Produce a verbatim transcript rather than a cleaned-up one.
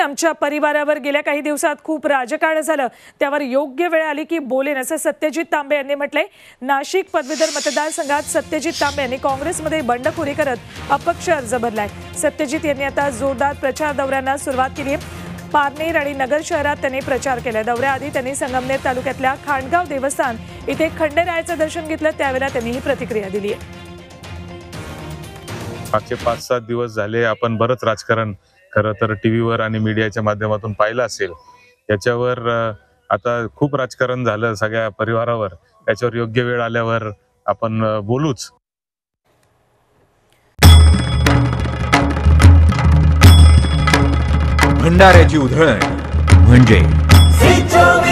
आमच्या परिवारावर गेल्या काही दिवसात खूप राजकारण झालं, त्यावर योग्य वेळ आली की बोलेन असं सत्यजीत तांबे यांनी म्हटलंय। नाशिक पदवीधर मतदार संघात सत्यजीत तांबे यांनी काँग्रेसमध्ये बंडखोरी करत अपक्ष अर्ज भरलाय। सत्यजीत यांनी आता जोरदार प्रचार दौऱ्यांना सुरुवात केली आहे। पारनेर आणि नगर शहरात त्यांनी प्रचार केला। दौऱ्याआधी त्यांनी संगमनेर तालुक्यातल्या खांडगाव देवस्थान इथे खंडेरायाचं दर्शन घेतलं, त्यावेळी त्यांनी ही प्रतिक्रिया दिली आहे। मागचे पाच सात दिवस झाले आपण बरंच राजकारण खरं तर टीव्हीवर आणि मीडियाच्या माध्यमातून पाहिलं असेल, त्याच्यावर आता खूप राजकारण झालं सगळ्या परिवारावर, त्याच्यावर योग्य वेळ आल्यावर आपण बोलूच। भंडाऱ्याची उधळण म्हणजे